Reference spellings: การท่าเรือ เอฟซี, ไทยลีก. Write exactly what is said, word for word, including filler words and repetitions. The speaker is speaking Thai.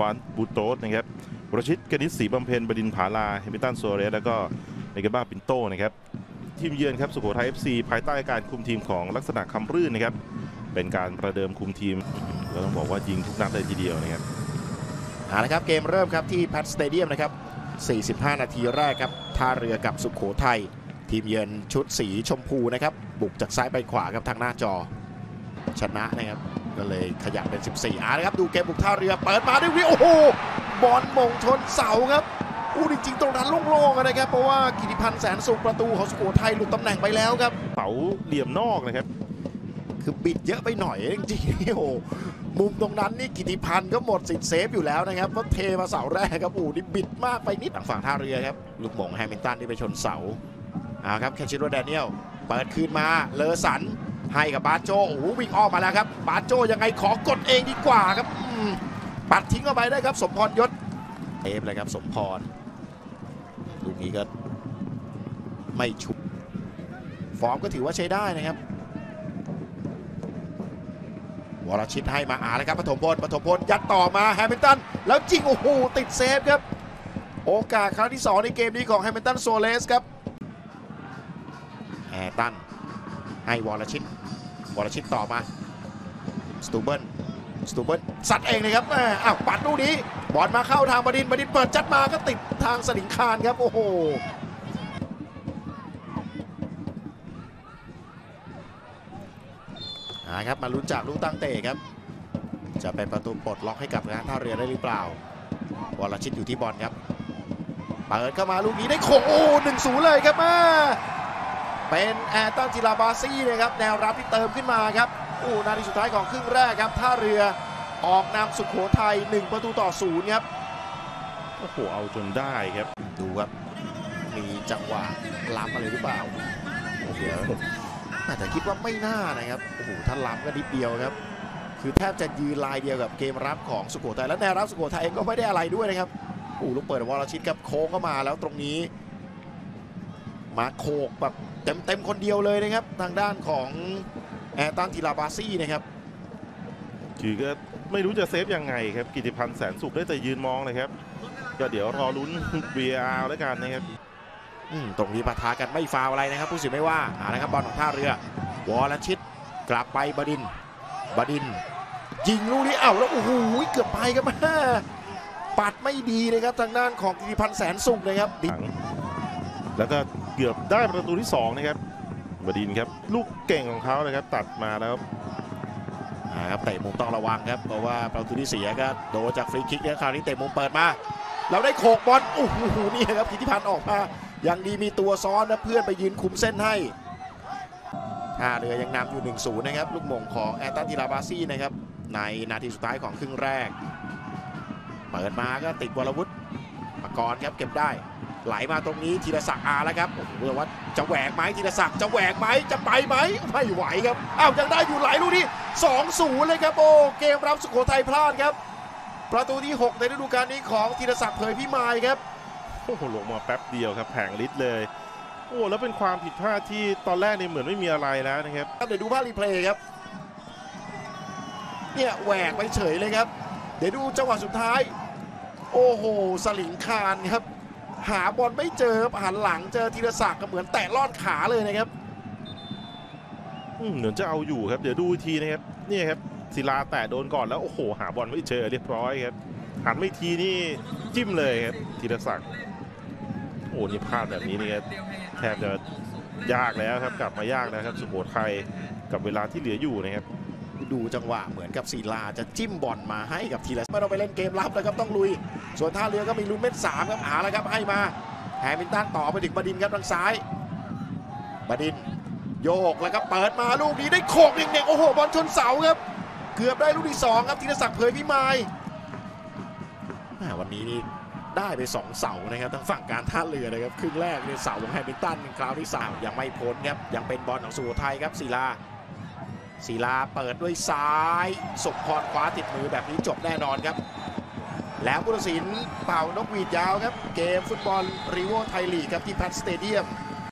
วานบูโตสนะครับวรชิตกนิษฐ์ศรีบำเพ็ญบดินผาลาเฮมิลตันซัวเรสแล้วก็เนเกบ้าปินโตนะครับทีมเยือนครับสุโขทัย เอฟ ซี ภายใต้การคุมทีมของลักษณะคำรื่นนะครับเป็นการประเดิมคุมทีมก็ต้องบอกว่ายิงทุกนัดเลยทีเดียวนะครับเอาละครับเกมเริ่มครับที่แพทสเตเดียมนะครับสี่สิบห้านาทีแรกครับท่าเรือกับสุโขทัยทีมเยือนชุดสีชมพูนะครับบุกจากซ้ายไปขวาครับทางหน้าจอชนะนะครับก็เลยขยับเป็นสิบสี่อานะครับดูเกมบุกท่าเรือเปิดมาด้วยวิโอ้โหบอลมงชนเสาครับอู้จริงๆตรงนั้นโล่งๆนะครับเพราะว่ากิติพันธ์แสนสุขประตูของสุโขทัยหลุดตำแหน่งไปแล้วครับเสาเหลี่ยมนอกนะครับคือบิดเยอะไปหน่อยจริงๆโอ้มุมตรงนั้นนี่กิติพันธ์ก็หมดสิทธิ์เซฟอยู่แล้วนะครับเพราะเทมาเสาแรกครับอูนี่บิดมากไปนิดฝั่งท่าเรือครับลูกหม่งแฮมิลตันที่ไปชนเสาเอาครับแคชิโร่แดเนียลเปิดคืนมาเลอสันให้กับบาโจโอ้วิ่งออกมาแล้วครับบาโจยังไงขอกดเองดีกว่าครับปัดทิ้งเอาไปได้ครับสมพรยศเอฟเลยครับสมพรลูกนี้ก็ไม่ชุบฟอร์มก็ถือว่าใช้ได้นะครับวรชิตให้มาอาแล้วครับปฐมพลปฐมพลยัดต่อมาแฮมิลตันแล้วจริงโอ้โหติดเซฟครับโอกาสครั้งที่สองในเกมนี้ของแฮมิลตันโซเลสครับแอร์ตันให้วรชิตวรชิตต่อมาสตูเบิลสตูเบิลสัตว์เองเลยครับอ้าวปัดลูกนี้บอลมาเข้าทางบดินทร์บดินทร์เปิดจัดมาก็ติดทางสลิงคานครับโอ้โหนะครับมาลุ้นจากลูกตั้งเตะครับจะเป็นประตูปลดล็อกให้กับการท่าเรือได้หรือเปล่าวรชิตอยู่ที่บอลครับเปิดเข้ามาลูกนี้ได้โขโอ้หนึ่งศูนย์เลยครับมาเป็นแอร์ตันจิราบาซี่นะครับแนวรับที่เติมขึ้นมาครับอู้นาทีสุดท้ายของครึ่งแรกครับท่าเรือออกนำสุโขทัยหนึ่งประตูต่อศูนย์ครับโอ้โหเอาจนได้ครับดูครับมีจังหวะล้ำอะไรหรือเปล่าโอ้โหแต่คิดว่าไม่น่านะครับโอ้โหท่านล้ำก็นิดเดียวครับคือแทบจะยืนลายเดียวกับเกมรับของสุโขทัยและแนวรับสุโขทัยเองก็ไม่ได้อะไรด้วยนะครับโอ้ลูกเปิดวรชิตกับโค้งเข้ามาแล้วตรงนี้มาโขกแบบเต็มเต็มคนเดียวเลยนะครับทางด้านของแอร์ตันทีลาบาซี่นะครับคือก็ไม่รู้จะเซฟยังไงครับกิติพันธ์แสนสุขได้แต่ยืนมองเลยครับก็เดี๋ยวรอลุ้น วี อาร์ แล้วกันนะครับตรงนี้ปะทะกันไม่ฟาวอะไรนะครับผู้สิไม่ว่านะครับบอลของท่าเรือวรชิตกลับไปบดินทร์บดินทร์ยิงลูกนี้เอ้าแล้วโอ้โหเกือบไปครับแม่ปัดไม่ดีนะครับทางด้านของกิติพันธ์แสนสุขนะครับแล้วก็เกือบได้ประตูที่สองนะครับบดินทร์ครับลูกเก่งของเขาเลยครับตัดมาแล้วครับเตะมุมต้องระวังครับเพราะว่าประตูที่เสียก็โดนจากฟรีคิกเนี่ยคราวนี้เตะมุมเปิดมาเราได้โขกบอลโอ้โหนี่ครับกิติพันธ์ออกมายังดีมีตัวซ้อนนะเพื่อนไปยืนคุมเส้นให้ท่าเรือยังนำอยู่ หนึ่งศูนย์ นะครับลูกมงของแอตตันติลาบาซี่นะครับในนาทีสุดท้ายของครึ่งแรกเปิดมาก็ติดวรวุฒิปกรณ์ครับเก็บได้ไหลมาตรงนี้ธีรศักดิ์อาแล้วครับเมื่อว่าจะแหวกไหมธีรศักดิ์จะแหวกไหมจะไปไหมไม่ไหวครับอ้าวยังได้อยู่ไหลลูกนี้ สองศูนย์ เลยครับโอ้เกมรับสุโขทัยพลาดครับประตูที่หกในฤดูกาลนี้ของธีรศักดิ์เผยพิมายครับโอ้โหลงมาแป๊บเดียวครับแผงลิศเลยโอ้แล้วเป็นความผิดพลาดที่ตอนแรกเนี่ยเหมือนไม่มีอะไรแล้วนะครับเดี๋ยวดูภาพรีเพลย์ครับเนี่ยแหวกไปเฉยเลยครับเดี๋ยวดูจังหวะสุดท้ายโอ้โหสลิงคานครับหาบอลไม่เจอหันหลังเจอธีรศักดิ์ก็เหมือนแตะลอดขาเลยนะครับเหมือนจะเอาอยู่ครับเดี๋ยวดูทีนะครับนี่ครับศิลาแตะโดนก่อนแล้วโอ้โหหาบอลไม่เจอเรียบร้อยครับหันไม่ทีนี่จิ้มเลยครับธีรศักดิ์โอ้นี่พลาดแบบนี้นี่ครับแทบจะยากแล้วครับกลับมายากนะครับสุโขทัยกับเวลาที่เหลืออยู่นะครับดูจังหวะเหมือนกับศิลาจะจิ้มบอลมาให้กับทีละไม่ต้องไปเล่นเกมรับแล้วครับต้องลุยส่วนท่าเรือก็มีลุ้นเม็ดสามครับหาแล้วครับให้มาแฮมิลตันต่อไปถึงบดินทร์ครับทางซ้ายบดินทร์โยกแล้วก็เปิดมาลูกนี้ได้โขกเด็กๆโอ้โหบอลชนเสาครับเกือบได้ลูกที่สองครับธีรศักดิ์เผยพิมายวันนี้นี่ได้ไปสองเสานะครับทางฝั่งการท่าเรือเลยครับครึ่งแรกในเสาของแฮมิลตันคราวที่สามยังไม่พ้นครับยังเป็นบอลของสุโขทัยครับศิลาศิลาเปิดด้วยซ้ายสมพรคว้าติดมือแบบนี้จบแน่นอนครับแล้วผู้ตัดสินเป่านกหวีดยาวครับเกมฟุตบอลริโว่ไทยลีกครับที่แพทสเตเดียม